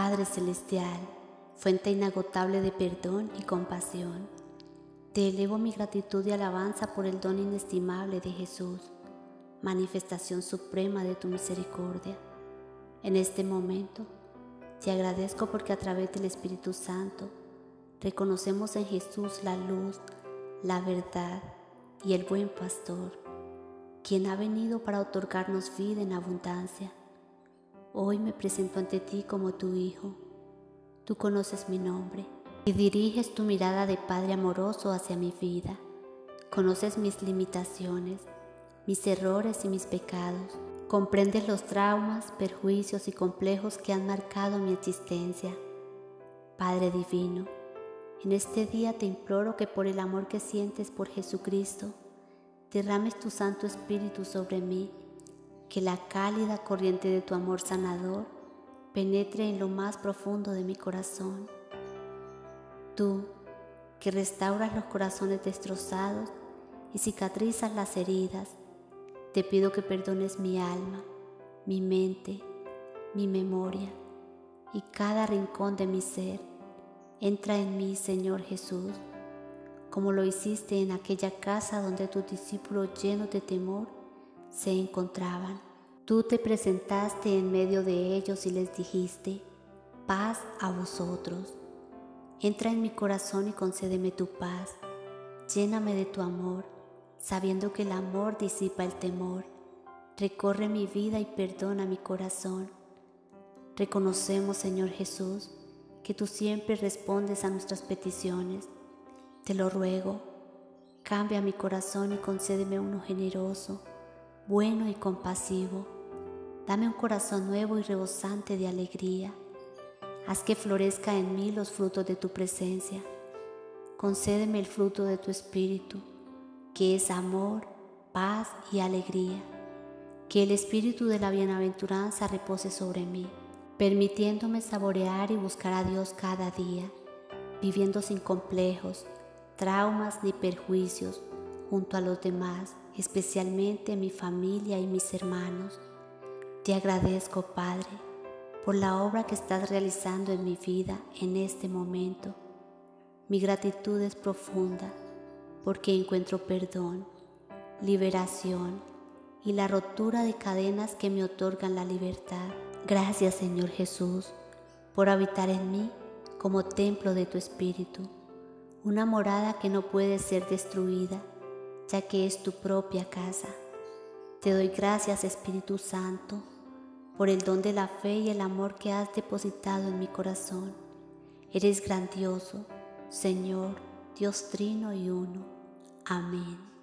Padre Celestial, fuente inagotable de perdón y compasión, te elevo mi gratitud y alabanza por el don inestimable de Jesús, manifestación suprema de tu misericordia. En este momento, te agradezco porque a través del Espíritu Santo reconocemos en Jesús la luz, la verdad y el buen pastor, quien ha venido para otorgarnos vida en abundancia. Hoy me presento ante ti como tu Hijo. Tú conoces mi nombre y diriges tu mirada de Padre amoroso hacia mi vida. Conoces mis limitaciones, mis errores y mis pecados. Comprendes los traumas, perjuicios y complejos que han marcado mi existencia. Padre Divino, en este día te imploro que por el amor que sientes por Jesucristo, derrames tu Santo Espíritu sobre mí, que la cálida corriente de tu amor sanador penetre en lo más profundo de mi corazón. Tú, que restauras los corazones destrozados y cicatrizas las heridas, te pido que perdones mi alma, mi mente, mi memoria y cada rincón de mi ser. Entra en mí, Señor Jesús, como lo hiciste en aquella casa donde tus discípulos llenos de temor se encontraban. Tú te presentaste en medio de ellos y les dijiste: paz a vosotros. Entra en mi corazón y concédeme tu paz. Lléname de tu amor, sabiendo que el amor disipa el temor. Recorre mi vida y perdona mi corazón. Reconocemos, Señor Jesús, que tú siempre respondes a nuestras peticiones. Te lo ruego, cambia mi corazón y concédeme uno generoso, bueno y compasivo. Dame un corazón nuevo y rebosante de alegría. Haz que florezca en mí los frutos de tu presencia. Concédeme el fruto de tu Espíritu, que es amor, paz y alegría. Que el Espíritu de la bienaventuranza repose sobre mí, permitiéndome saborear y buscar a Dios cada día, viviendo sin complejos, traumas ni perjuicios, junto a los demás, especialmente mi familia y mis hermanos. Te agradezco, Padre, por la obra que estás realizando en mi vida en este momento. Mi gratitud es profunda, porque encuentro perdón, liberación y la rotura de cadenas que me otorgan la libertad. Gracias, Señor Jesús, por habitar en mí como templo de tu Espíritu, una morada que no puede ser destruida, ya que es tu propia casa. Te doy gracias, Espíritu Santo, por el don de la fe y el amor que has depositado en mi corazón. Eres grandioso, Señor, Dios Trino y Uno. Amén.